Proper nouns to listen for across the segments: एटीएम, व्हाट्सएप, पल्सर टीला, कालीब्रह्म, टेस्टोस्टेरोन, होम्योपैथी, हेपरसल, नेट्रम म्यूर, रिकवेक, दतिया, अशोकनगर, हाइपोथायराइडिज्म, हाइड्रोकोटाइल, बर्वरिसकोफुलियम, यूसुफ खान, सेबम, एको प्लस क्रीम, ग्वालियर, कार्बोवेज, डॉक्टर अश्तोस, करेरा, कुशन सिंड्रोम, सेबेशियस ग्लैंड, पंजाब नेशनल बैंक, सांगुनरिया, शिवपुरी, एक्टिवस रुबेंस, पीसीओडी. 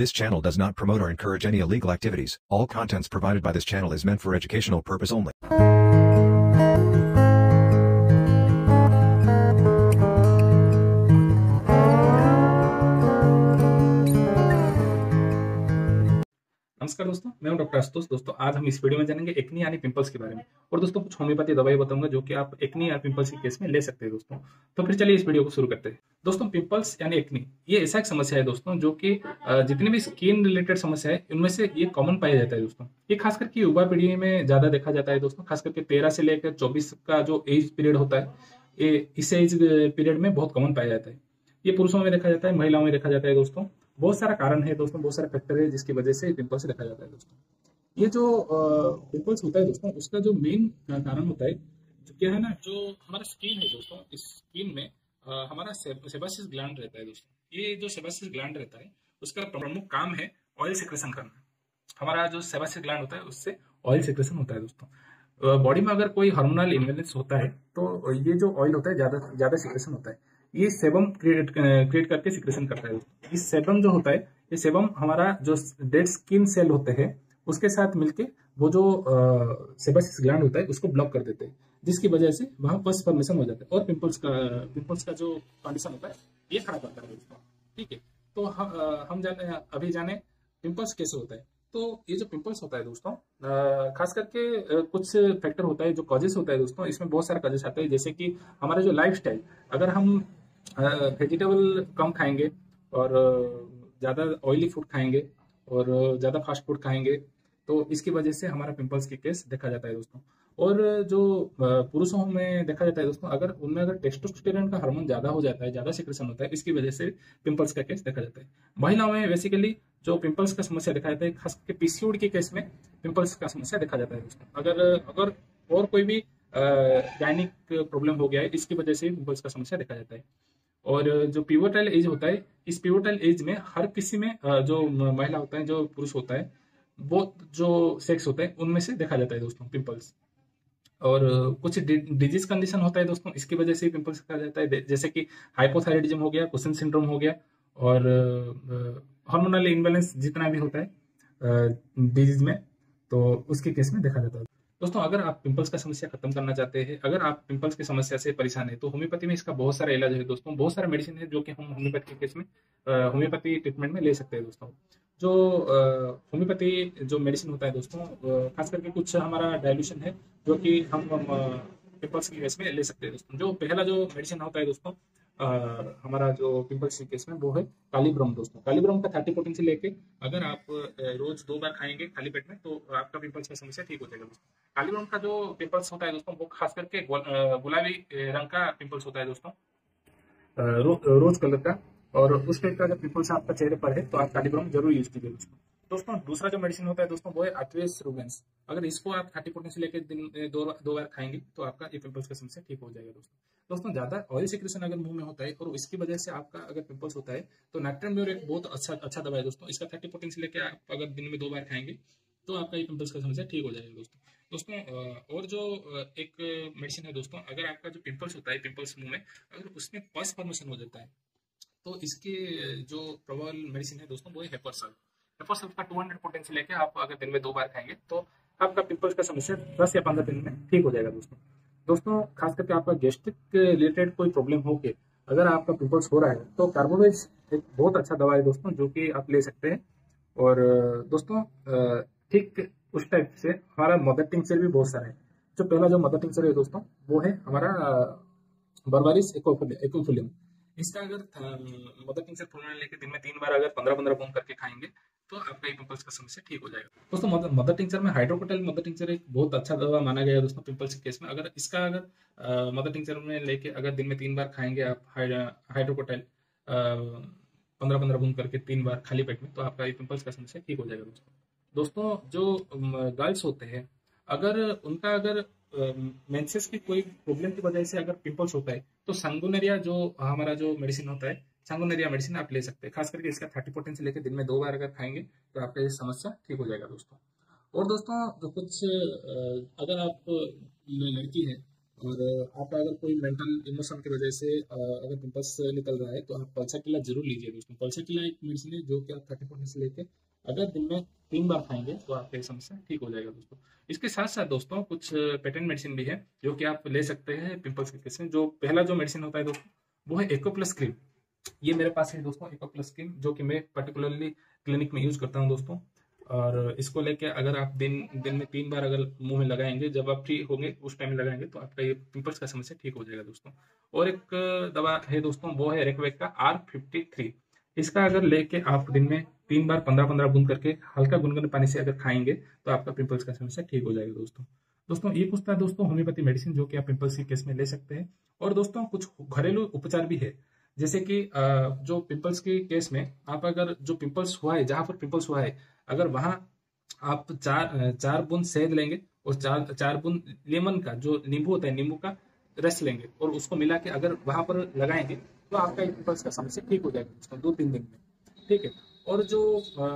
This channel does not promote or encourage any illegal activities. All contents provided by this channel is meant for educational purpose only. नमस्कार दोस्तों, मैं हूं डॉक्टर अश्तोस। दोस्तों आज हम इस वीडियो में जानेंगे एक्नी यानी पिंपल्स के बारे में और दोस्तों कुछ होम्योपैथी दवाई बताऊंगा जो कि आप एक्नी या पिंपल्स के केस में ले सकते हैं दोस्तों। तो फिर चलिए इस वीडियो को शुरू करते हैं। दोस्तों पिंपल्स यानी एक्नी ये ऐसा एक समस्या है दोस्तों जो कि जितने भी स्किन रिलेटेड समस्या है उनमें से ये कॉमन पाया जाता है दोस्तों। ये खास करके युवा पीढ़ी में ज्यादा देखा जाता है दोस्तों, खास करके 13 से लेकर 24 का जो एज पीरियड होता है ये इस एज पीरियड में बहुत कॉमन पाया जाता है। ये पुरुषों में देखा जाता है, महिलाओं में देखा जाता है दोस्तों। बहुत सारा कारण है दोस्तों, बहुत सारे फैक्टर है जिसकी वजह से पिंपल्स देखा जाता है दोस्तों। ये जो पिंपल्स होता है दोस्तों उसका जो मेन कारण होता है क्या है ना, जो हमारा स्किन है दोस्तों, इस स्किन में हमारा सेबेशियस ग्लैंड रहता है दोस्तों। ये जो सेबेशियस ग्लैंड रहता है उसका प्रमुख काम है ऑयल सेक्रेशन करना। हमारा जो सेबेशियस ग्लैंड होता है उससे ऑयल सेक्रेशन होता है दोस्तों। बॉडी में अगर कोई हार्मोनल इम्बैलेंस होता है तो ये जो ऑयल होता है ज्यादा सेक्रेशन होता है, ये सेबम क्रिएट करके सिक्रेशन करता है। इस सेबम जो होता है ये सेबम हमारा जो डेड स्किन सेल होते हैं उसके साथ मिलके वो जो सेबेशियस ग्लैंड होता है उसको ब्लॉक कर देते हैं, जिसकी वजह से वहाँ पस फॉर्मेशन हो जाता है और पिंपल्स का जो कंडीशन होता है ये खराब करता है दोस्तों। ठीक है, तो हम अभी जाने पिंपल्स कैसे होता है। तो ये जो पिंपल्स होता है दोस्तों खास करके कुछ फैक्टर होता है जो कॉजेस होता है दोस्तों। इसमें बहुत सारे कॉजेस आते हैं जैसे कि हमारा जो लाइफस्टाइल, अगर हम वेजिटेबल कम खाएंगे और ज़्यादा ऑयली फूड खाएंगे और ज़्यादा फास्ट फूड खाएंगे तो इसकी वजह से हमारा पिंपल्स के केस देखा जाता है दोस्तों। और जो पुरुषों में देखा जाता है दोस्तों, अगर उनमें टेस्टोस्टेरोन का हार्मोन ज़्यादा हो जाता है, ज़्यादा सिक्रेशन होता है, इसकी वजह से पिंपल्स का केस देखा जाता है। महिलाओं में बेसिकली जो पिंपल्स का समस्या देखा जाता है खास करके पीसीओडी के केस में पिंपल्स का समस्या देखा जाता है दोस्तों। अगर और कोई भी गायनिक प्रॉब्लम हो गया है इसकी वजह से पिंपल्स का समस्या देखा जाता है। और जो पिवोटल एज होता है, इस पिवोटल एज में हर किसी में जो महिला होता है जो पुरुष होता है वो जो सेक्स होता है उनमें से देखा जाता है दोस्तों पिंपल्स। और कुछ डिजीज कंडीशन होता है दोस्तों, इसकी वजह से पिंपल्स देखा जाता है जैसे कि हाइपोथायराइडिज्म हो गया, कुशन सिंड्रोम हो गया और हार्मोनल इम्बैलेंस जितना भी होता है डिजीज में तो उसके केस में देखा जाता है दोस्तों। अगर आप पिंपल्स का समस्या खत्म करना चाहते हैं, अगर आप पिंपल्स की समस्या से परेशान है तो होम्योपैथी में इसका बहुत सारा इलाज है दोस्तों। बहुत सारा मेडिसिन है जो कि हम होम्योपैथी केस में होम्योपैथी ट्रीटमेंट में ले सकते हैं दोस्तों। जो होम्योपैथी जो मेडिसिन होता है दोस्तों खास करके कुछ हमारा डायल्यूशन है जो कि हम पिंपल्स के केस में ले सकते हैं दोस्तों। जो पहला जो मेडिसिन होता है दोस्तों हमारा जो पिंपल्स के केस में वो है कालीब्रह्म दोस्तों। कालीब्रह्म का 30% से लेके अगर आप रोज 2 बार खाएंगे खाली पेट में तो आपका पिंपल्स का समस्या ठीक हो जाएगा दोस्तों। कालीब्रह्म का जो पिंपल्स होता है दोस्तों वो खास करके गुलाबी रंग का पिंपल्स होता है दोस्तों, रोज कलर का, और उस टाइप का अगर पिंपल्स आपका चेहरे पर है तो आप कालीब्रह्म जरूर यूज कीजिए दोस्तों। दूसरा जो मेडिसिन होता है दोस्तों वो है एक्टिवस रुबेंस। अगर इसको आप 30% से लेकर दिन 2 बार खाएंगे तो आपका ये पिंपल्स का समस्या ठीक हो जाएगा दोस्तों। ज्यादा ऑयल सिक्रेशन अगर मुंह में होता है और इसकी वजह से आपका अगर पिंपल्स होता है तो नेट्रम म्यूर एक बहुत अच्छा दवा है दोस्तों। इसका 30% से लेकर आप अगर दिन में 2 बार खाएंगे तो आपका ये पिंपल्स का समस्या ठीक हो जाएगा दोस्तों। और जो एक मेडिसिन है दोस्तों, अगर आपका जो पिंपल्स होता है पिंपल्स मुंह में अगर उसमें पस फॉर्मेशन हो जाता है तो इसके जो प्रबल मेडिसिन है दोस्तों वो है हेपरसल। हेपरसल का 200% से लेके आप अगर दिन में 2 बार खाएंगे तो आपका पिंपल्स का समस्या 10 या 15 दिन में ठीक हो जाएगा दोस्तों। खास करके आपका गैस्ट्रिक रिलेटेड कोई प्रॉब्लम हो के अगर आपका पिंपल्स हो रहा है तो कार्बोवेज एक बहुत अच्छा दवा है दोस्तों जो कि आप ले सकते हैं। और दोस्तों ठीक उस टाइप से हमारा मदर टिंक्चर भी बहुत सारा है। जो पहला जो मदर टिंक्चर है दोस्तों वो है हमारा बर्वरिसकोफुलियम। इसका अगर मदर टिंक्चर फॉर्मूला लेके दिन में 3 बार अगर 15-15 बूंद करके खाएंगे तो आपका पिंपल्स का समस्या ठीक हो जाएगा दोस्तों। मदर टिंक्चर में हाइड्रोकोटाइल मदर टिंक्चर एक बहुत अच्छा दवा माना गया है दोस्तों पिंपल्स के केस में। अगर इसका अगर मदर टिंक्चर में लेके अगर दिन में 3 बार खाएंगे आप हाइड्रोकोटाइल 15-15 बूंद करके 3 बार खाली पेट में तो आपका पिंपल्स का समस्या ठीक हो जाएगा दोस्तों। जो गर्ल्स होते हैं अगर उनका अगर मेंसेस की कोई प्रॉब्लम की वजह से अगर पिंपल्स होता है तो सांगुनरिया जो हमारा जो मेडिसिन होता है सांगुनरिया मेडिसिन आप ले सकते हैं। खास करके इसका 30% से लेकर दिन में 2 बार अगर खाएंगे तो आपका ये समस्या ठीक हो जाएगा दोस्तों। और दोस्तों जो कुछ अगर आप लड़की है और आपका अगर कोई मेंटल इमोशन की वजह से अगर कंपास निकल रहा है तो आप पल्सर टीला जरूर लीजिए दोस्तों। पल्सर टीला एक मेडिसिन है जो कि आप 30 से लेकर अगर दिन में 3 बार खाएंगे तो आपकी समस्या ठीक हो जाएगा दोस्तों। इसके साथ साथ दोस्तों कुछ पेटेंट मेडिसिन भी है जो कि आप ले सकते हैं पिंपल्स के केस में। जो पहला जो मेडिसिन होता है दोस्तों वो है एको प्लस क्रीम। ये मेरे पास है दोस्तों एको प्लस क्रीम जो कि मैं पर्टिकुलरली क्लिनिक में यूज करता हूँ दोस्तों। और इसको लेके अगर आप दिन में 3 बार अगर मुंह में लगाएंगे, जब आप फ्री होंगे उस टाइम लगाएंगे तो आपका ये पिंपल्स का समस्या ठीक हो जाएगा दोस्तों। और एक दवा है दोस्तों वो है रिकवेक का R53। इसका अगर लेके आप दिन में 3 बार 15-15 बूंद करके हल्का गुनगुने पानी से अगर खाएंगे तो आपका पिंपल्स का समस्या ठीक हो जाएगा दोस्तों। ये कुछ था दोस्तों होम्योपैथी मेडिसिन जो कि आप पिंपल्स के केस में ले सकते हैं। और दोस्तों कुछ घरेलू उपचार भी है, जैसे कि जो पिंपल्स के केस में आप अगर जो पिंपल्स हुआ है, जहां पर पिंपल्स हुआ है अगर वहां आप 4 बूंद शहद लेंगे और 4 बूंद लेमन का जो नींबू होता है नींबू का रस लेंगे और उसको मिला के अगर वहां पर लगाएंगे तो आपका पिंपल्स का समस्या ठीक हो जाएगा दोस्तों 2-3 दिन में, ठीक है। और जो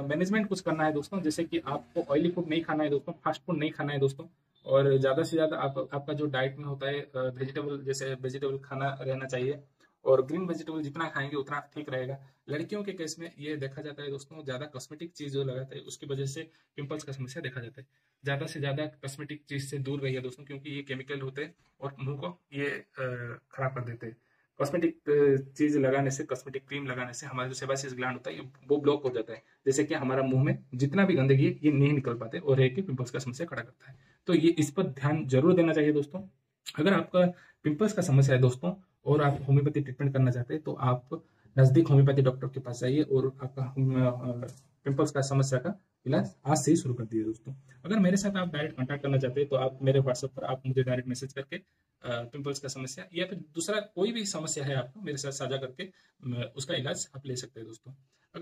मैनेजमेंट कुछ करना है दोस्तों, जैसे कि आपको ऑयली फूड नहीं खाना है दोस्तों, फास्ट फूड नहीं खाना है दोस्तों। और ज़्यादा से ज़्यादा आपका जो डाइट में होता है वेजिटेबल, जैसे वेजिटेबल खाना रहना चाहिए और ग्रीन वेजिटेबल जितना खाएंगे उतना ठीक रहेगा। लड़कियों के केस में ये देखा जाता है दोस्तों ज़्यादा कॉस्मेटिक चीज़ जो लगाता है उसकी वजह से पिंपल्स का समस्या देखा जाता है। ज़्यादा से ज़्यादा कॉस्मेटिक चीज़ से दूर रहिए दोस्तों, क्योंकि ये केमिकल होते हैं और मुँह को ये खराब कर देते हैं। कॉस्मेटिक चीज लगाने से, कॉस्मेटिक क्रीम लगाने से हमारा जो सेबासियस ग्लैंड होता है वो ब्लॉक हो जाता है, जैसे कि हमारा मुंह में जितना भी गंदगी है ये नहीं निकल पाते और एक पिंपल्स का समस्या खड़ा करता है। तो ये इस पर ध्यान जरूर देना चाहिए दोस्तों। अगर आपका पिंपल्स का समस्या है दोस्तों और आप होम्योपैथी ट्रीटमेंट करना चाहते हैं तो आप नजदीक होम्योपैथी डॉक्टर के पास जाइए और आपका पिंपल्स का समस्या का इलाज आज से ही शुरू कर दिए दोस्तों। अगर मेरे साथ आप डायरेक्ट कॉन्टैक्ट करना चाहते हैं तो आप मेरे व्हाट्सएप पर आप मुझे डायरेक्ट मैसेज करके पिंपल्स का समस्या या फिर दूसरा कोई भी समस्या है आपको मेरे साथ साझा करके उसका इलाज आप ले सकते हैं दोस्तों।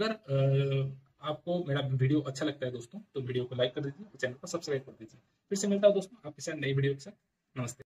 अगर आपको मेरा वीडियो अच्छा लगता है दोस्तों तो वीडियो को लाइक कर दीजिए, चैनल को सब्सक्राइब कर दीजिए। फिर से मिलता हूँ दोस्तों आपके साथ नई वीडियो के साथ। नमस्ते।